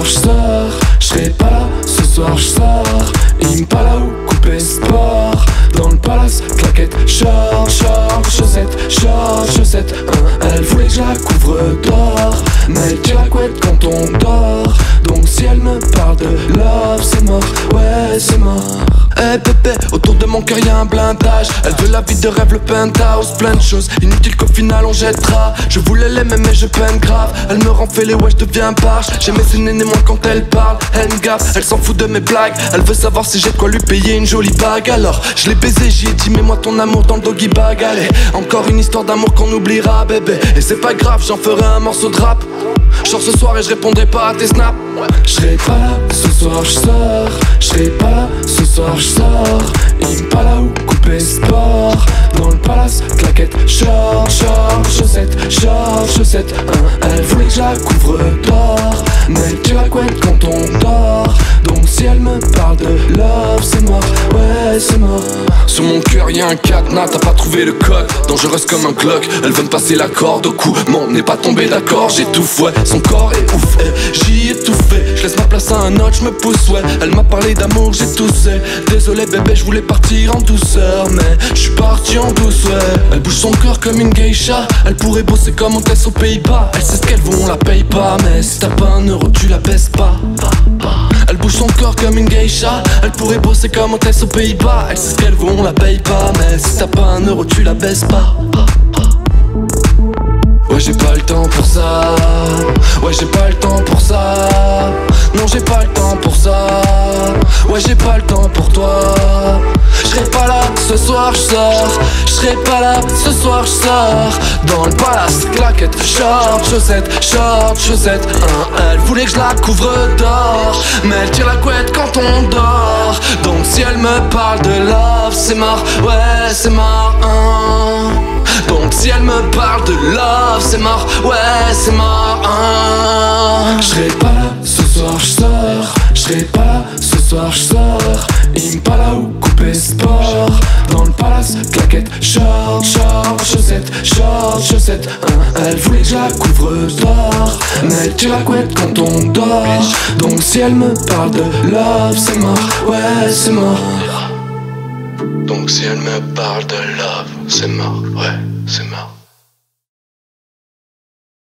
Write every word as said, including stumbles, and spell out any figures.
soir je sors, je serai pas là, ce soir je sors. Impala ou coupé sport, dans le palace, claquette, short, short, chaussette, short, chaussette hein. Elle voulait que je la couvre d'or, mais elle tire la couette quand on dort. Donc si elle me parle de love, c'est mort, ouais c'est mort. Eh hey bébé, autour de mon cœur y'a un blindage. Elle veut la vie de rêve, le penthouse, plein de choses inutiles qu'au final on jettera. Je voulais l'aimer mais je peine grave. Elle me rend fêlée, ouais je deviens barge. J'ai mes aînés néanmoins quand elle parle, elle me gaffe, elle s'en fout de mes blagues. Elle veut savoir si j'ai de quoi lui payer une jolie bague. Alors je l'ai baisé, j'y ai dit mets-moi ton amour dans le doggy bag. Allez, encore une histoire d'amour qu'on oubliera bébé. Et c'est pas grave, j'en ferai un morceau de rap. Je sors ce soir et je répondrai pas à tes snaps. Je serai pas là, ce soir je sors. Je serai pas là, ce soir je sors. Impala ou coupé sport, dans le palace, claquette, short, short, chaussette, short, chaussette hein. Elle voulait que je la couvre d'or, mais tu la couettes quand on dort. Donc si elle me parle de love, c'est mort, ouais c'est mort. Sur mon cœur y'a un cadenas, t'as pas trouvé le code. Dangereuse comme un Glock, elle veut me passer la corde au cou, mais on n'est pas tombé d'accord. J'étouffe, ouais, son corps est ouf, j'y étouffe. Je laisse ma place à un autre, je me pousse, ouais. Elle m'a parlé d'amour, j'ai toussé. Désolé bébé, je voulais partir en douceur, mais je suis parti en douce, ouais. Elle bouge son corps comme une geisha. Elle pourrait bosser comme hôtesse aux Pays-Bas. Elle sait ce qu'elle veut, on la paye pas. Mais si t'as pas un euro, tu la baisses pas. Elle bouge son corps comme une geisha. Elle pourrait bosser comme hôtesse aux Pays-Bas. Elle sait ce qu'elle veut, on la paye pas. Mais si t'as pas un euro, tu la baisses pas. Ouais, j'ai pas le temps pour ça. Ouais, j'ai pas le temps pour ça. Non, j'ai pas le temps pour ça. Ouais, j'ai pas le temps pour toi. J'serai pas là, ce soir j'sors. J'serai pas là, ce soir j'sors. Dans le palace, claquette, short, chaussette, short, chaussette hein. Elle voulait que j'la couvre d'or, mais elle tire la couette quand on dort. Donc si elle me parle de love, c'est mort, ouais c'est mort hein. Donc si elle me parle de love, c'est mort, ouais c'est mort hein. J'serai pas là, ce soir j'sors. J'serai pas là, ce soir j'sors. Impala ou coupé sport, dans le palace, claquette, short, short, chaussette, short, chaussette hein. Elle voulait que je la couvre d'or, mais elle tire la couette quand on dort. Donc si elle me parle de love, c'est mort, ouais c'est mort. Donc si elle me parle de love, c'est mort, ouais c'est mort.